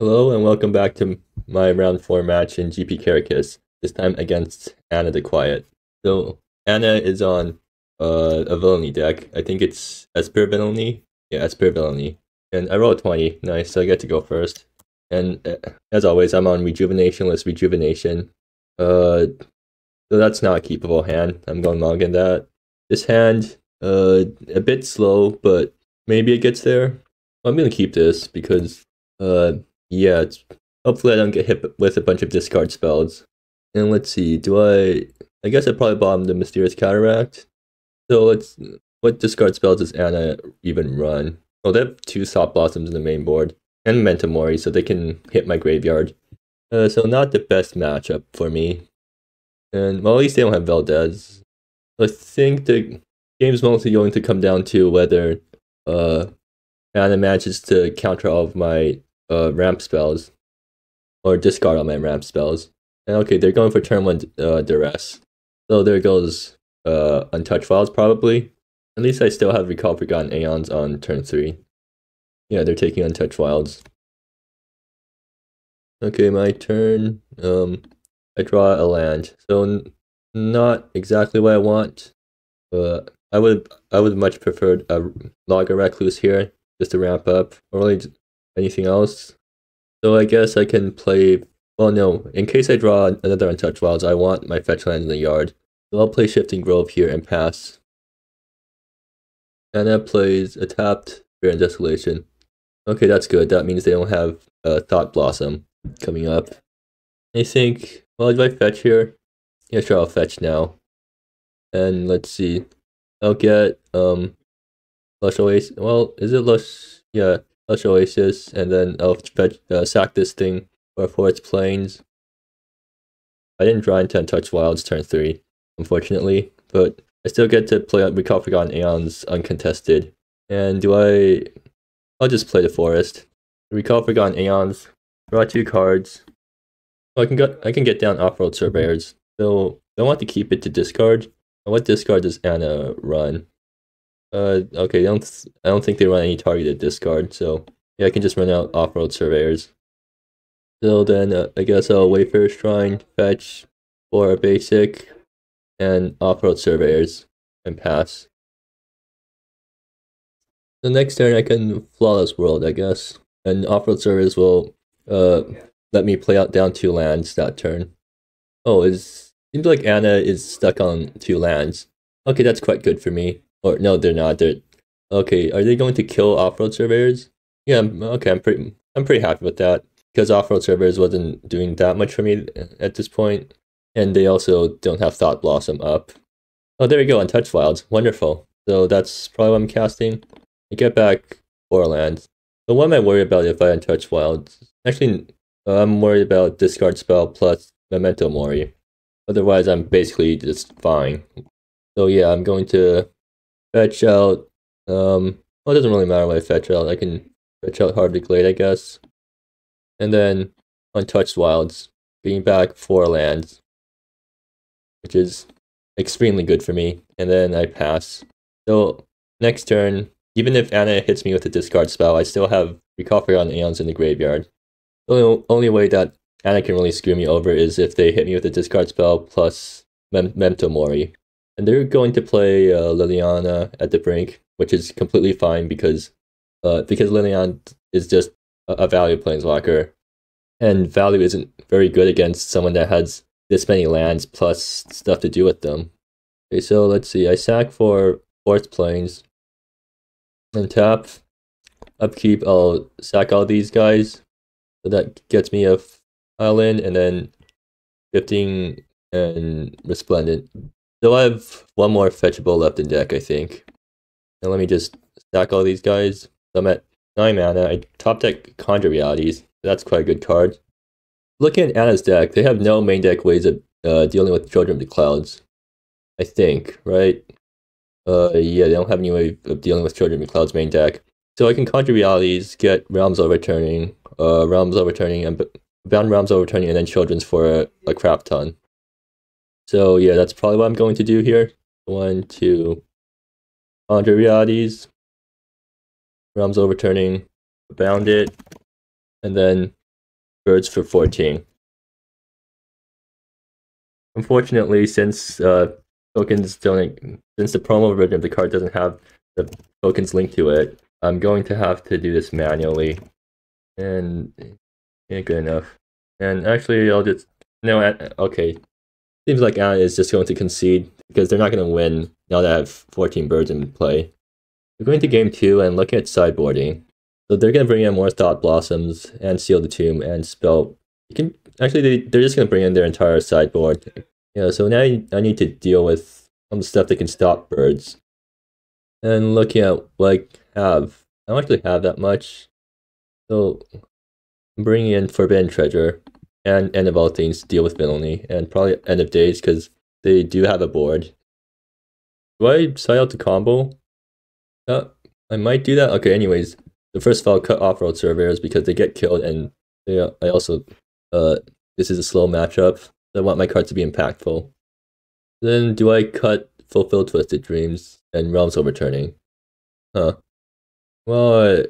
Hello and welcome back to my round 4 match in GP Caracas, this time against Annathequiet. So Anna is on a villainy deck. I think it's Esper Villainy. Yeah, Esper Villainy. And I rolled 20. Nice, so I get to go first. And as always, I'm on Rejuvenationless Rejuvenation. So that's not a keepable hand. I'm going long in that. This hand, a bit slow, but maybe it gets there. I'm going to keep this because... yeah, hopefully I don't get hit with a bunch of discard spells. And let's see, do I guess I probably bottomed the Mysterious Cataract. So let's... what discard spells does Anna even run? Oh, they have 2 Soft Blossoms in the main board. And Memento Mori, so they can hit my graveyard. So not the best matchup for me. And, well, at least they don't have Valdez. I think the game's mostly going to come down to whether Anna manages to counter all of my ramp spells, or discard all my ramp spells. And okay, they're going for turn 1 duress. So there goes Untouched Wilds, probably. At least I still have Recall Forgotten Aeons on turn 3. Yeah, they're taking Untouched Wilds. Okay, my turn. I draw a land. So not exactly what I want. I would have much preferred a Logger Recluse here, just to ramp up. Or really anything else. So I guess I can play... well, no. In case I draw another Untouched Wilds, I want my fetch land in the yard. So I'll play Shifting Grove here and pass. Anna plays a tapped Bear and Desolation. Okay, that's good. That means they don't have Thought Blossom coming up. I think... well, do I fetch here? Yeah, sure, I'll fetch now. And let's see. I'll get Lush Oasis. Well, is it Lush? Yeah. Lush Oasis, and then I'll fetch, sack this thing for Forest Plains. I didn't draw into Untouched Wilds turn 3, unfortunately, but I still get to play Recall Forgotten Aeons uncontested. And do I... I'll just play the Forest. Recall Forgotten Aeons, draw 2 cards. Well, I can get down Off-Road Surveyors, so I want to keep it to discard. And what discard does Anna run? Okay, I don't think they run any targeted discard, so yeah, I can just run out Off-Road Surveyors. So then, I guess I'll Wayfarer Shrine, fetch, for a basic, and Off-Road Surveyors, and pass. The next turn I can Flawless World, I guess, and Off-Road Surveyors will let me play out down 2 lands that turn. Oh, it seems like Anna is stuck on 2 lands. Okay, that's quite good for me. Or, no, they're not. They're... okay, are they going to kill Off-Road Surveyors? Yeah, okay, I'm pretty happy with that. Because Off-Road Surveyors wasn't doing that much for me at this point. And they also don't have Thought Blossom up. Oh, there we go, Untouched Wilds. Wonderful. So that's probably what I'm casting. I get back 4 lands. So what am I worried about if I Untouched Wilds? Actually, I'm worried about discard spell plus Memento Mori. Otherwise, I'm basically just fine. So yeah, I'm going to... fetch out, well, it doesn't really matter what I fetch out. I can fetch out Heart of the Glade, I guess. And then Untouched Wilds, getting back 4 lands, which is extremely good for me. And then I pass. So next turn, even if Anna hits me with a discard spell, I still have Recall Forgotten Aeons in the graveyard. The only way that Anna can really screw me over is if they hit me with a discard spell plus Memento Mori. And they're going to play Liliana at the brink, which is completely fine because Liliana is just a value planeswalker, and value isn't very good against someone that has this many lands plus stuff to do with them. Okay, so let's see. I sack for Forest Plains, and tap, upkeep. I'll sack all these guys, so that gets me a island, and then 15 and Resplendent. So I have 1 more fetchable left in deck, I think. Now let me just stack all these guys. So I'm at 9 mana. I top deck Conjure Realities. That's quite a good card. Looking at Anna's deck, they have no main deck ways of dealing with Children of the Clouds. I think, right? Yeah, they don't have any way of dealing with Children of the Clouds main deck. So I can Conjure Realities, get Realms Overturning, and Bound Realms Overturning, and then Children's for a crap ton. So yeah, that's probably what I'm going to do here. 1, 2, Conjure Realities, Realms Overturning, Bound it, and then birds for 14. Unfortunately, since since the promo version of the card doesn't have the tokens linked to it, I'm going to have to do this manually. And ain't good enough. And actually, I'll just okay. Seems like Anna is just going to concede because they're not going to win now that I have 14 birds in play. We're going to game 2 and look at sideboarding. So they're going to bring in more Thought Blossoms and Seal the Tomb and Spell. You can actually they're just going to bring in their entire sideboard. Yeah. So now I need to deal with some stuff that can stop birds. And looking at what I have, I don't actually have that much. So I'm bringing in Forbidden Treasure and End of All Things to deal with villainy and probably End of Days because they do have a board. Do I side out to combo? I might do that. Okay, anyways. So first of all, cut Off-Road Surveyors because they get killed and they, I also... this is a slow matchup. So I want my cards to be impactful. Then do I cut Fulfill Twisted Dreams and Realms Overturning? Huh. Well,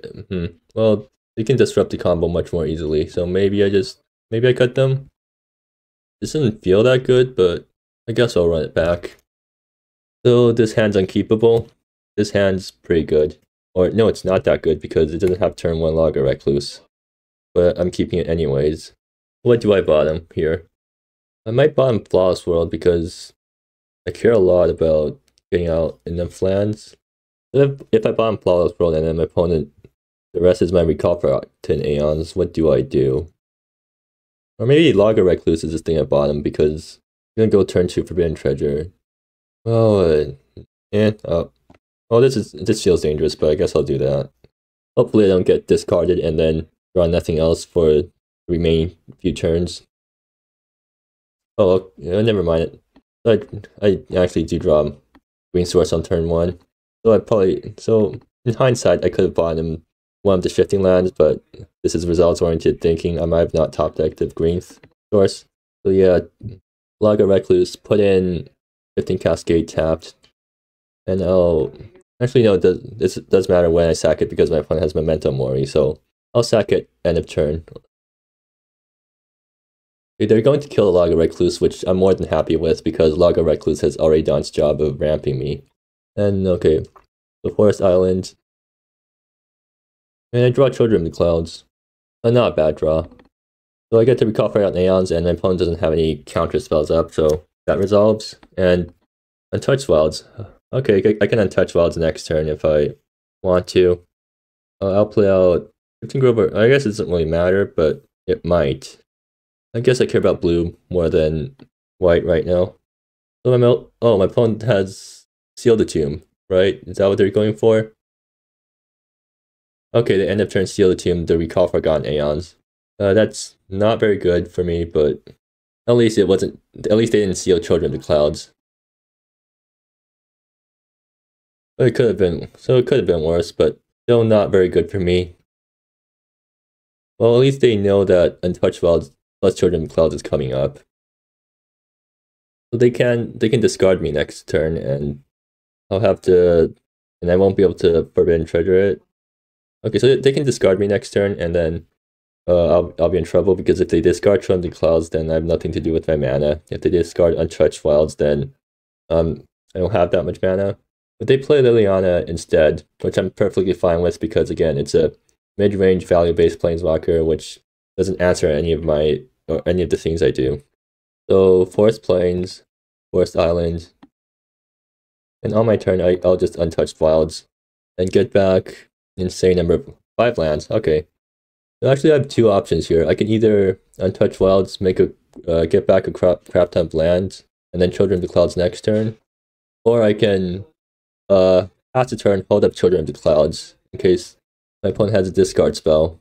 well... They can disrupt the combo much more easily, so maybe I cut them. This doesn't feel that good, but I guess I'll run it back. So this hand's unkeepable. This hand's pretty good. Or no, it's not that good because it doesn't have turn 1 Logger Recluse. But I'm keeping it anyways. What do I bottom here? I might bottom Flawless World because I care a lot about getting out enough lands. If I bottom Flawless World and then my opponent... The rest is my Recall Forgotten Aeons. What do I do? Or maybe Logger Recluse is this thing at bottom because I'm gonna go turn 2 Forbidden Treasure. Well, oh, this feels dangerous, but I guess I'll do that. Hopefully, I don't get discarded and then draw nothing else for the remaining few turns. Oh, yeah, never mind. I actually do draw Green Source on turn 1, so I probably in hindsight I could have bottomed one of the shifting lands, but this is results-oriented thinking. I might have not top-decked the green source. So yeah, Logger Recluse, put in Shifting Cascade tapped, and I'll... Actually, no, this does matter when I sack it because my opponent has Memento Mori, so I'll sack it end of turn. They're going to kill Logger Recluse, which I'm more than happy with because Logger Recluse has already done its job of ramping me. And okay, the Forest Island... And I draw Children of the Clouds. Not a bad draw. So I get to Recall Forgotten Aeons, and my opponent doesn't have any counter spells up, so that resolves. And Untouched Wilds. Okay, I can Untouch Wilds next turn if I want to. I'll play out Shifting Grove. I guess it doesn't really matter, but it might. I guess I care about blue more than white right now. So my opponent has Seal the Tomb, right? Is that what they're going for? Okay, the end of turn Seal the Tomb, the Recall Forgotten Aeons. That's not very good for me, but at least it wasn't. At least they didn't seal Children of the Clouds. But it could have been. So it could have been worse, but still not very good for me. Well, at least they know that Untouched Wilds plus Children of the Clouds is coming up. So they can discard me next turn, and I'll have to, and I won't be able to Forbidden Treasure it. Okay, so they can discard me next turn, and then I'll be in trouble because if they discard Children of the Clouds, then I have nothing to do with my mana. If they discard Untouched Wilds, then I don't have that much mana. But they play Liliana instead, which I'm perfectly fine with because, again, it's a mid-range value-based Planeswalker, which doesn't answer any of the things I do. So Forest Plains, Forest Island, and on my turn, I'll just Untouched Wilds and get back... Insane number of 5 lands. Okay, so actually I have 2 options here. I can either Untouched Wilds, get back a crap ton of lands, and then Children of the Clouds next turn, or I can pass the turn, hold up Children of the Clouds in case my opponent has a discard spell.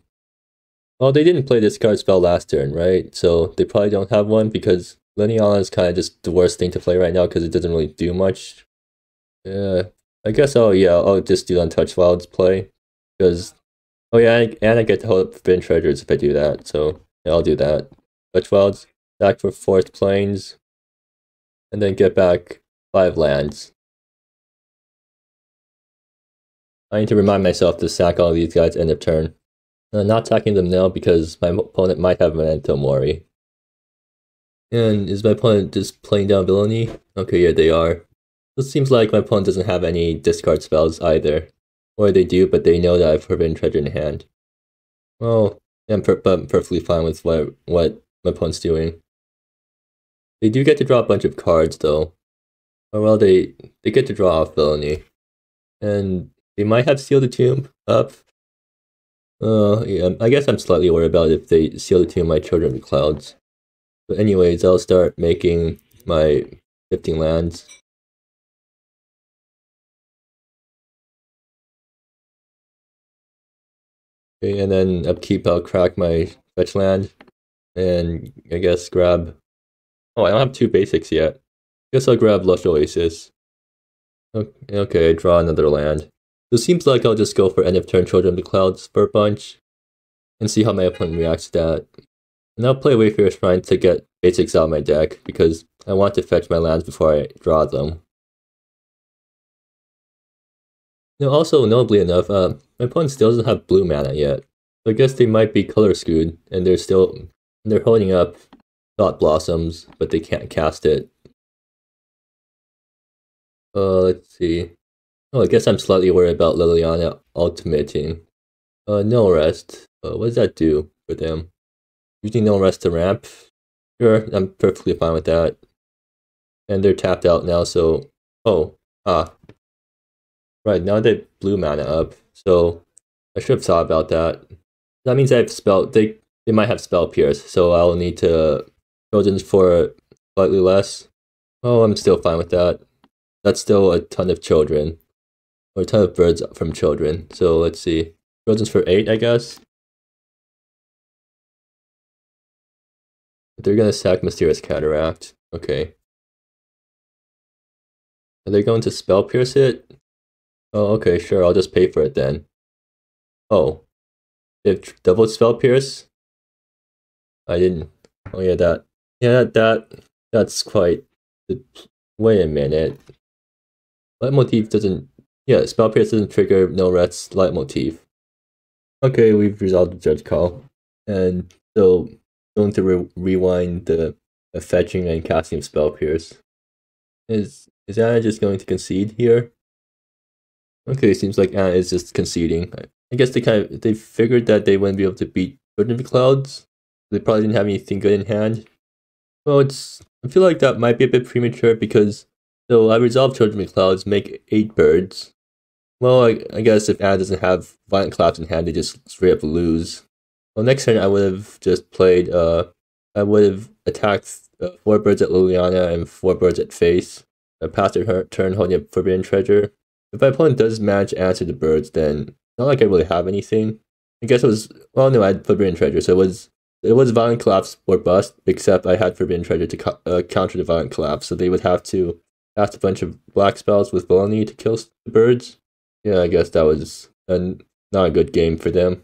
Well, they didn't play discard spell last turn, right? So they probably don't have one because Liliana is kind of just the worst thing to play right now because it doesn't really do much. Yeah, I guess. Oh yeah, I'll just do Untouched Wilds play. Because, oh yeah, and I get to hold up Forbidden Treasures if I do that, so yeah, I'll do that. Touch Wilds, back for Forest Plains, and then get back 5 lands. I need to remind myself to sack all of these guys end of turn. I'm not attacking them now because my opponent might have Memento Mori. And is my opponent just playing down Villainy? Okay, yeah, they are. It seems like my opponent doesn't have any discard spells either. Or they do, but they know that I have Forbidden Treasure in hand. Well, I'm perfectly fine with what my opponent's doing. They do get to draw a bunch of cards, though. Or well, they get to draw off Villainy. And they might have Seal the Tomb up. Yeah, I guess I'm slightly worried about if they Seal the Tomb my Children of the Clouds. But anyways, I'll start making my Shifting Lands. Okay, and then upkeep, I'll crack my fetch land. And I guess grab... Oh, I don't have two basics yet. I guess I'll grab Lush Oasis. Okay, draw another land. It seems like I'll just go for end of turn Children of the Clouds for a bunch. And see how my opponent reacts to that. And I'll play Wayfarer Shrine to get basics out of my deck, because I want to fetch my lands before I draw them. Now also, notably enough, my opponent still doesn't have blue mana yet. So I guess they might be color screwed, and they're holding up Thought Blossoms, but they can't cast it. Let's see. Oh, I guess I'm slightly worried about Liliana ultimating. No rest. What does that do for them? Using no rest to ramp. Sure, I'm perfectly fine with that. And they're tapped out now, so... Oh, right, now they have blue mana up, so I should have thought about that. That means I have They might have Spell Pierce, so I'll need to... Children for slightly less. Oh, I'm still fine with that. That's still a ton of children. Or a ton of birds from children. So let's see. Children's for 8, I guess. They're going to sack Mysterious Cataract. Okay. Are they going to Spell Pierce it? Oh, okay, sure. I'll just pay for it then. Oh. They have double Spell Pierce? I didn't. Oh, yeah, that. Yeah, that's quite... Wait a minute. Leitmotif doesn't... Yeah, Spell Pierce doesn't trigger no rest Leitmotif. Okay, we've resolved the Judge Call. And so... going to rewind the fetching and casting of Spell Pierce. Is Anna just going to concede here? Okay, it seems like Anna is just conceding. I guess they figured that they wouldn't be able to beat Children of the Clouds. They probably didn't have anything good in hand. Well, I feel like that might be a bit premature because so I resolve Children of the Clouds, make 8 birds. Well, I guess if Anna doesn't have Violent Collapse in hand, they just straight up lose. Well, next turn I would have just played, I would have attacked 4 birds at Liliana and 4 birds at Face. I passed her turn holding up Forbidden Treasure. If my opponent does manage to answer the birds, then not like I really have anything. I guess it was, well no, I had Forbidden Treasure, so it was Violent Collapse or Bust, except I had Forbidden Treasure to counter the Violent Collapse, so they would have to cast a bunch of black spells with Villainy to kill the birds. Yeah, I guess that was not a good game for them.